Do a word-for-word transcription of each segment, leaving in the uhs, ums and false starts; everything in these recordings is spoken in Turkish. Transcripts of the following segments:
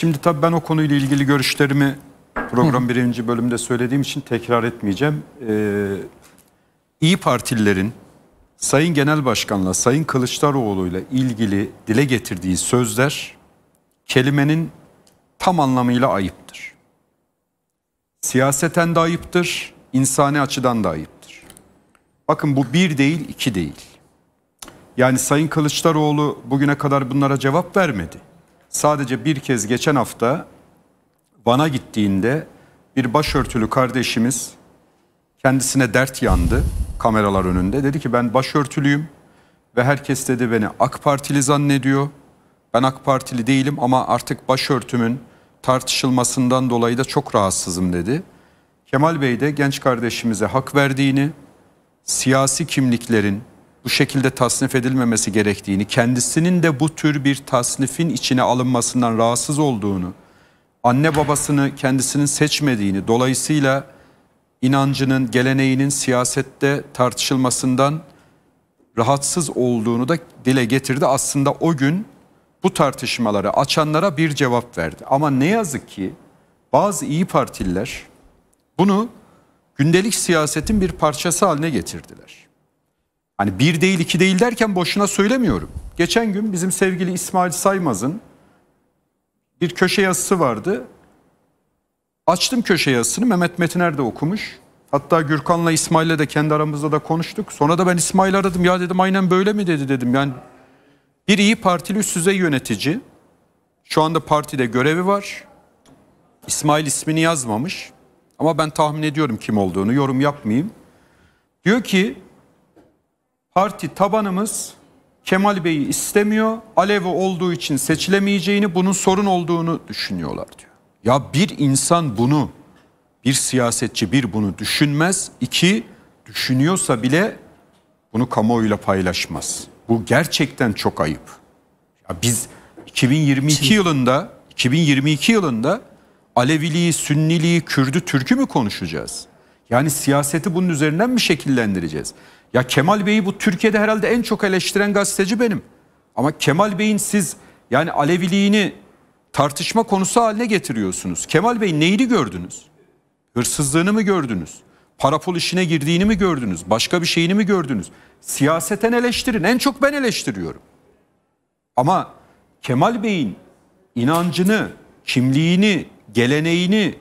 Şimdi tabii ben o konuyla ilgili görüşlerimi program birinci bölümde söylediğim için tekrar etmeyeceğim. Ee, İYİ Partililerin Sayın Genel Başkan'la, Sayın Kılıçdaroğlu'yla ilgili dile getirdiği sözler kelimenin tam anlamıyla ayıptır. Siyaseten de ayıptır, insani açıdan da ayıptır. Bakın bu bir değil, iki değil. Yani Sayın Kılıçdaroğlu bugüne kadar bunlara cevap vermedi. Sadece bir kez geçen hafta Van'a gittiğinde bir başörtülü kardeşimiz kendisine dert yandı kameralar önünde. Dedi ki ben başörtülüyüm ve herkes dedi beni AK Partili zannediyor. Ben AK Partili değilim ama artık başörtümün tartışılmasından dolayı da çok rahatsızım dedi. Kemal Bey de genç kardeşimize hak verdiğini, siyasi kimliklerin bu şekilde tasnif edilmemesi gerektiğini, kendisinin de bu tür bir tasnifin içine alınmasından rahatsız olduğunu, anne babasını kendisinin seçmediğini, dolayısıyla inancının, geleneğinin siyasette tartışılmasından rahatsız olduğunu da dile getirdi. Aslında o gün bu tartışmaları açanlara bir cevap verdi. Ama ne yazık ki bazı İYİ Partililer bunu gündelik siyasetin bir parçası haline getirdiler. Hani bir değil iki değil derken boşuna söylemiyorum. Geçen gün bizim sevgili İsmail Saymaz'ın bir köşe yazısı vardı. Açtım köşe yazısını, Mehmet Metiner de okumuş. Hatta Gürkan'la, İsmail'le de kendi aramızda da konuştuk. Sonra da ben İsmail'i aradım. Ya dedim aynen böyle mi dedi dedim. Yani bir İYİ Partili üst düzey yönetici. Şu anda partide görevi var. İsmail ismini yazmamış. Ama ben tahmin ediyorum kim olduğunu. Yorum yapmayayım. Diyor ki parti tabanımız Kemal Bey'i istemiyor. Alevi olduğu için seçilemeyeceğini, bunun sorun olduğunu düşünüyorlar diyor. Ya bir insan bunu, bir siyasetçi bir bunu düşünmez. İki, düşünüyorsa bile bunu kamuoyuyla paylaşmaz. Bu gerçekten çok ayıp. Ya biz iki bin yirmi iki yılında iki bin yirmi iki yılında Aleviliği, Sünniliği, Kürdü, Türk'ü mü konuşacağız? Yani siyaseti bunun üzerinden mi şekillendireceğiz? Ya Kemal Bey'i bu Türkiye'de herhalde en çok eleştiren gazeteci benim. Ama Kemal Bey'in siz yani Aleviliğini tartışma konusu haline getiriyorsunuz. Kemal Bey neyini gördünüz? Hırsızlığını mı gördünüz? Para pul işine girdiğini mi gördünüz? Başka bir şeyini mi gördünüz? Siyaseten eleştirin. En çok ben eleştiriyorum. Ama Kemal Bey'in inancını, kimliğini, geleneğini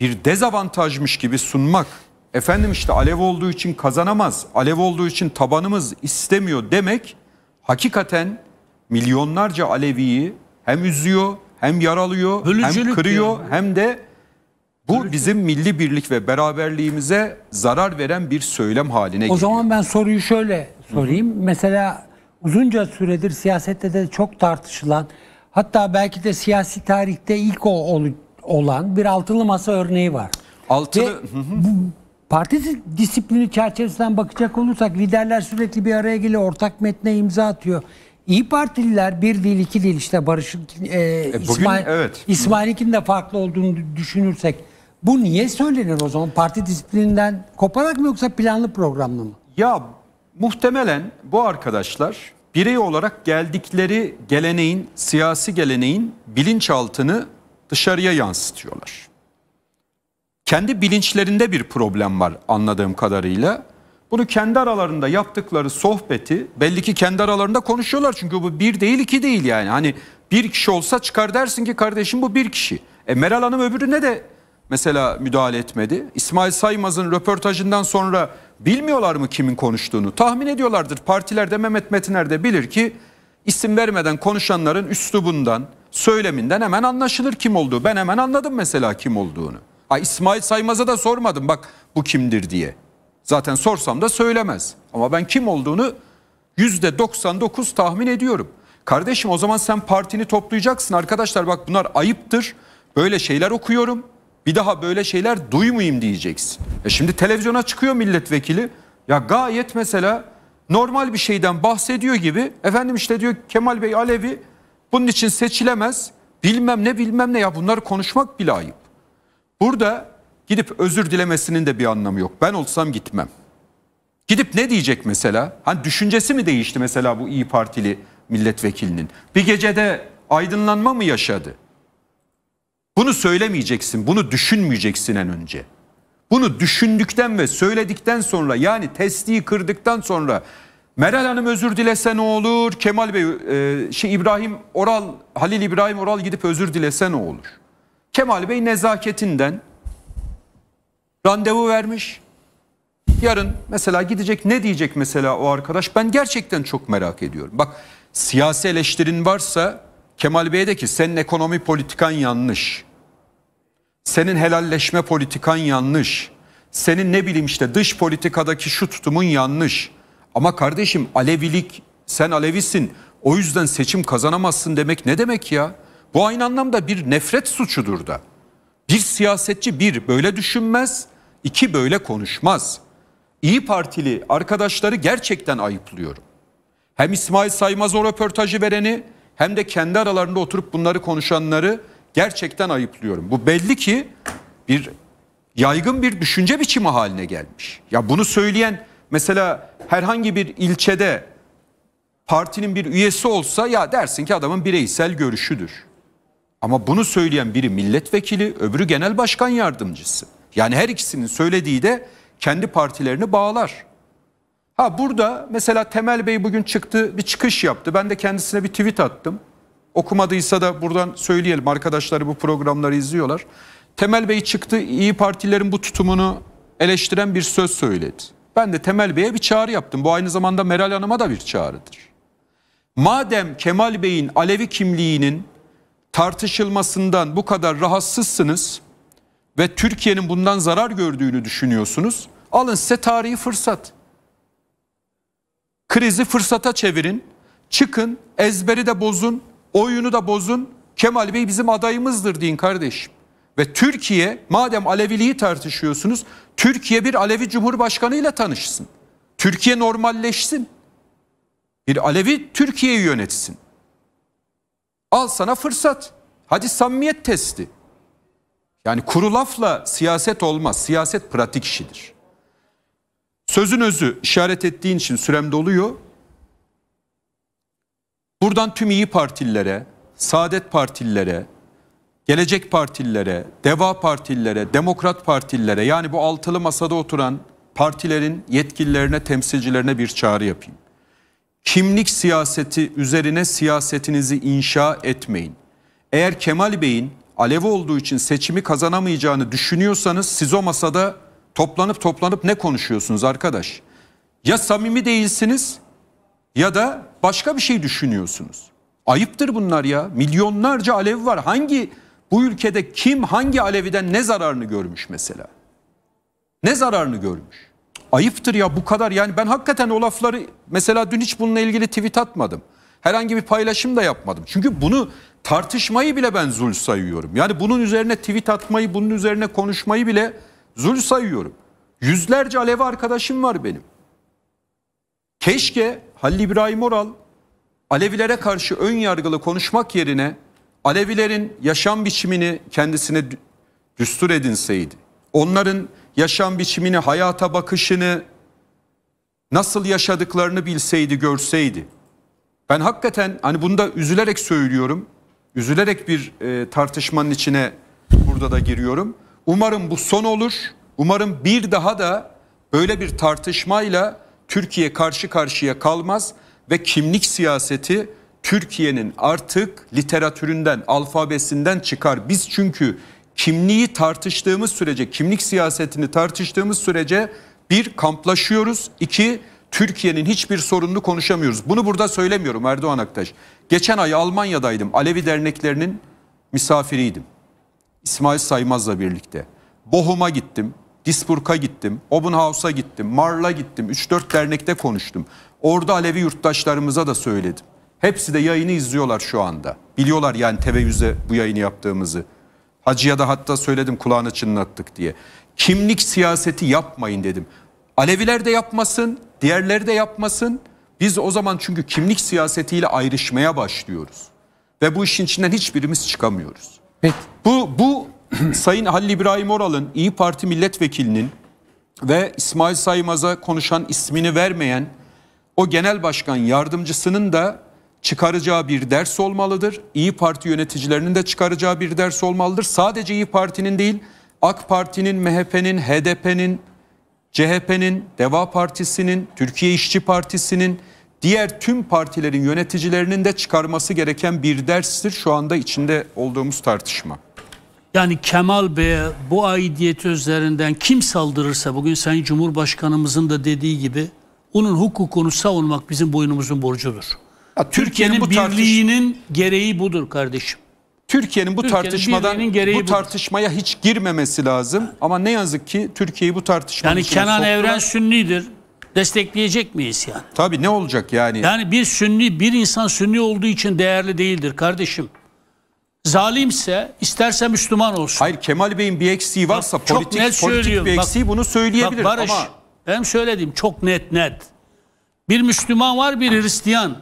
bir dezavantajmış gibi sunmak, efendim işte Alev olduğu için kazanamaz, Alev olduğu için tabanımız istemiyor demek hakikaten milyonlarca Alevi'yi hem üzüyor, hem yaralıyor, bölücülük hem kırıyor, diyor. Hem de bu bölücülük. Bizim milli birlik ve beraberliğimize zarar veren bir söylem haline geliyor. O zaman ben soruyu şöyle sorayım. Hı-hı. Mesela uzunca süredir siyasette de çok tartışılan, hatta belki de siyasi tarihte ilk o olan bir altılı masa örneği var. Altılı... Parti disiplini çerçevesinden bakacak olursak liderler sürekli bir araya geliyor, ortak metne imza atıyor. İYİ Partililer bir değil iki değil, işte Barış'ın e, e, İsmail, evet. İsmail'in de farklı olduğunu düşünürsek bu niye söylenir o zaman? Parti disiplininden koparak mı yoksa planlı programlı mı? Ya muhtemelen bu arkadaşlar birey olarak geldikleri geleneğin, siyasi geleneğin bilinçaltını dışarıya yansıtıyorlar. Kendi bilinçlerinde bir problem var anladığım kadarıyla. Bunu kendi aralarında yaptıkları sohbeti belli ki kendi aralarında konuşuyorlar. Çünkü bu bir değil iki değil yani. Hani bir kişi olsa çıkar dersin ki kardeşim bu bir kişi. E Meral Hanım öbürüne de mesela müdahale etmedi. İsmail Saymaz'ın röportajından sonra bilmiyorlar mı kimin konuştuğunu? Tahmin ediyorlardır. Partilerde Mehmet Metiner de bilir ki isim vermeden konuşanların üslubundan, söyleminden hemen anlaşılır kim olduğu. Ben hemen anladım mesela kim olduğunu. Ha, İsmail Saymaz'a da sormadım bak bu kimdir diye. Zaten sorsam da söylemez. Ama ben kim olduğunu yüzde doksan dokuz tahmin ediyorum. Kardeşim o zaman sen partini toplayacaksın. Arkadaşlar bak bunlar ayıptır. Böyle şeyler okuyorum. Bir daha böyle şeyler duymayayım diyeceksin. E şimdi televizyona çıkıyor milletvekili. Ya gayet mesela normal bir şeyden bahsediyor gibi. Efendim işte diyor Kemal Bey Alevi bunun için seçilemez. Bilmem ne bilmem ne ya bunları konuşmak bile ayıp. Burada gidip özür dilemesinin de bir anlamı yok. Ben olsam gitmem. Gidip ne diyecek mesela? Hani düşüncesi mi değişti mesela bu İYİ Partili milletvekilinin? Bir gecede aydınlanma mı yaşadı? Bunu söylemeyeceksin, bunu düşünmeyeceksin en önce. Bunu düşündükten ve söyledikten sonra, yani testiyi kırdıktan sonra Meral Hanım özür dilese ne olur? Kemal Bey, e, şey İbrahim Oral, Halil İbrahim Oral gidip özür dilese ne olur? Kemal Bey nezaketinden randevu vermiş. Yarın mesela gidecek, ne diyecek mesela o arkadaş? Ben gerçekten çok merak ediyorum. Bak, siyasi eleştirin varsa Kemal Bey'e de ki senin ekonomi politikan yanlış. Senin helalleşme politikan yanlış. Senin ne bileyim işte dış politikadaki şu tutumun yanlış. Ama kardeşim, Alevilik, sen Alevisin o yüzden seçim kazanamazsın demek ne demek ya? Bu aynı anlamda bir nefret suçudur da. Bir siyasetçi bir böyle düşünmez, iki böyle konuşmaz. İYİ Partili arkadaşları gerçekten ayıplıyorum. Hem İsmail Saymaz o röportajı vereni, hem de kendi aralarında oturup bunları konuşanları gerçekten ayıplıyorum. Bu belli ki bir yaygın bir düşünce biçimi haline gelmiş. Ya bunu söyleyen mesela herhangi bir ilçede partinin bir üyesi olsa ya dersin ki adamın bireysel görüşüdür. Ama bunu söyleyen biri milletvekili, öbürü genel başkan yardımcısı. Yani her ikisinin söylediği de kendi partilerini bağlar. Ha burada mesela Temel Bey bugün çıktı, bir çıkış yaptı. Ben de kendisine bir tweet attım. Okumadıysa da buradan söyleyelim, arkadaşları bu programları izliyorlar. Temel Bey çıktı, İYİ Partilerin bu tutumunu eleştiren bir söz söyledi. Ben de Temel Bey'e bir çağrı yaptım. Bu aynı zamanda Meral Hanım'a da bir çağrıdır. Madem Kemal Bey'in Alevi kimliğinin tartışılmasından bu kadar rahatsızsınız ve Türkiye'nin bundan zarar gördüğünü düşünüyorsunuz, alın size tarihi fırsat. Krizi fırsata çevirin, çıkın, ezberi de bozun, oyunu da bozun. Kemal Bey bizim adayımızdır deyin kardeşim. Ve Türkiye, madem Aleviliği tartışıyorsunuz, Türkiye bir Alevi Cumhurbaşkanı ile tanışsın. Türkiye normalleşsin. Bir Alevi Türkiye'yi yönetsin. Al sana fırsat. Hadi samimiyet testi. Yani kuru lafla siyaset olmaz. Siyaset pratik işidir. Sözün özü işaret ettiğin için sürem doluyor. Buradan tüm İYİ Partililere, Saadet Partililere, Gelecek Partililere, Deva Partililere, Demokrat Partililere, yani bu altılı masada oturan partilerin yetkililerine, temsilcilerine bir çağrı yapayım. Kimlik siyaseti üzerine siyasetinizi inşa etmeyin. Eğer Kemal Bey'in Alevi olduğu için seçimi kazanamayacağını düşünüyorsanız siz o masada toplanıp toplanıp ne konuşuyorsunuz arkadaş? Ya samimi değilsiniz ya da başka bir şey düşünüyorsunuz. Ayıptır bunlar ya. Milyonlarca Alevi var. Hangi, bu ülkede kim hangi Alevi'den ne zararını görmüş mesela? Ne zararını görmüş? Ayıptır ya bu kadar. Yani ben hakikaten o lafları, mesela dün hiç bununla ilgili tweet atmadım. Herhangi bir paylaşım da yapmadım. Çünkü bunu tartışmayı bile ben zul sayıyorum. Yani bunun üzerine tweet atmayı, bunun üzerine konuşmayı bile zul sayıyorum. Yüzlerce Alevi arkadaşım var benim. Keşke Halil İbrahim Oral Alevilere karşı ön yargılı konuşmak yerine Alevilerin yaşam biçimini kendisine düstur edinseydi. Onların yaşam biçimini, hayata bakışını, nasıl yaşadıklarını bilseydi, görseydi. Ben hakikaten hani bunu da üzülerek söylüyorum. Üzülerek bir e, tartışmanın içine burada da giriyorum. Umarım bu son olur. Umarım bir daha da böyle bir tartışmayla Türkiye karşı karşıya kalmaz ve kimlik siyaseti Türkiye'nin artık literatüründen, alfabesinden çıkar. Biz çünkü kimliği tartıştığımız sürece, kimlik siyasetini tartıştığımız sürece bir, kamplaşıyoruz. İki, Türkiye'nin hiçbir sorununu konuşamıyoruz. Bunu burada söylemiyorum Erdoğan Aktaş. Geçen ay Almanya'daydım. Alevi derneklerinin misafiriydim. İsmail Saymaz'la birlikte. Bochum'a gittim. Dispurk'a gittim, Oberhausen'a gittim, Marl'a gittim, üç dört dernekte konuştum. Orada Alevi yurttaşlarımıza da söyledim. Hepsi de yayını izliyorlar şu anda. Biliyorlar yani teveyyüze bu yayını yaptığımızı. Hacıya da hatta söyledim, kulağını çınlattık diye. Kimlik siyaseti yapmayın dedim. Aleviler de yapmasın, diğerleri de yapmasın. Biz o zaman çünkü kimlik siyasetiyle ayrışmaya başlıyoruz. Ve bu işin içinden hiçbirimiz çıkamıyoruz. Peki. Bu, bu Sayın Halil İbrahim Oral'ın, İYİ Parti milletvekilinin ve İsmail Saymaz'a konuşan, ismini vermeyen o genel başkan yardımcısının da çıkaracağı bir ders olmalıdır. İYİ Parti yöneticilerinin de çıkaracağı bir ders olmalıdır. Sadece İYİ Parti'nin değil, AK Parti'nin, M H P'nin, H D P'nin, C H P'nin, Deva Partisi'nin, Türkiye İşçi Partisi'nin, diğer tüm partilerin yöneticilerinin de çıkarması gereken bir derstir şu anda içinde olduğumuz tartışma. Yani Kemal Bey'e bu aidiyeti üzerinden kim saldırırsa, bugün Sayın Cumhurbaşkanımızın da dediği gibi, onun hukukunu savunmak bizim boynumuzun borcudur. Türkiye'nin bu birliğinin gereği budur kardeşim. Türkiye'nin bu Türkiye'nin tartışmadan bu tartışmaya budur. Hiç girmemesi lazım. Ama ne yazık ki Türkiye'yi bu tartışmanın yani Kenan soktular. Evren Sünni'dir. Destekleyecek miyiz yani? Tabii, ne olacak yani? Yani bir Sünni, bir insan Sünni olduğu için değerli değildir kardeşim. Zalimse isterse Müslüman olsun. Hayır, Kemal Bey'in bir eksiği varsa bak, politik, net politik bir eksiği, bak, bunu söyleyebilir. Bak Barış, ama benim söylediğim çok net net. Bir Müslüman var, bir Hristiyan.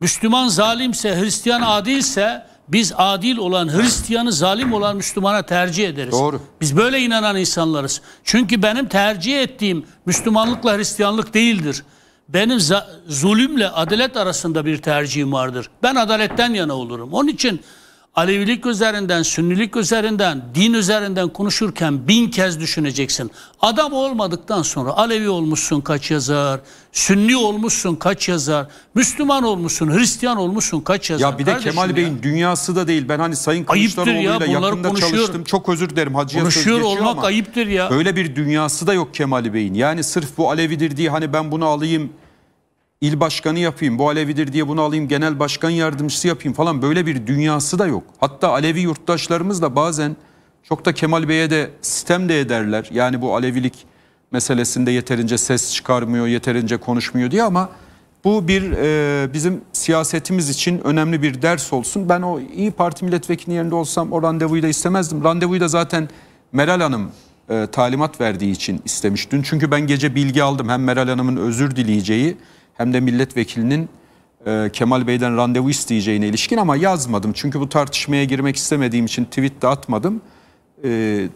Müslüman zalimse, Hristiyan adilse, biz adil olan Hristiyan'ı zalim olan Müslüman'a tercih ederiz. Doğru. Biz böyle inanan insanlarız. Çünkü benim tercih ettiğim Müslümanlıkla Hristiyanlık değildir. Benim zulümle adalet arasında bir tercihim vardır. Ben adaletten yana olurum. Onun için Alevilik üzerinden, Sünnilik üzerinden, din üzerinden konuşurken bin kez düşüneceksin. Adam olmadıktan sonra Alevi olmuşsun kaç yazar, Sünni olmuşsun kaç yazar, Müslüman olmuşsun, Hristiyan olmuşsun kaç yazar. Ya bir de Kemal Bey'in dünyası da değil. Ben hani Sayın Kılıçdaroğlu'yla yakında konuşuyor. çalıştım. Çok özür dilerim, hacıya söz geçiyor olmak ama ayıptır ya. Böyle bir dünyası da yok Kemal Bey'in. Yani sırf bu Alevidir diye hani ben bunu alayım, İl başkanı yapayım, bu Alevidir diye bunu alayım, genel başkan yardımcısı yapayım falan, böyle bir dünyası da yok. Hatta Alevi yurttaşlarımız da bazen çok da Kemal Bey'e de sitem de ederler. Yani bu Alevilik meselesinde yeterince ses çıkarmıyor, yeterince konuşmuyor diye, ama bu bir e, bizim siyasetimiz için önemli bir ders olsun. Ben o İYİ Parti milletvekilinin yerinde olsam o randevuyu da istemezdim. Randevuyu da zaten Meral Hanım e, talimat verdiği için istemiş dün. Çünkü ben gece bilgi aldım, hem Meral Hanım'ın özür dileyeceği hem de milletvekilinin e, Kemal Bey'den randevu isteyeceğine ilişkin, ama yazmadım. Çünkü bu tartışmaya girmek istemediğim için tweet de atmadım. E,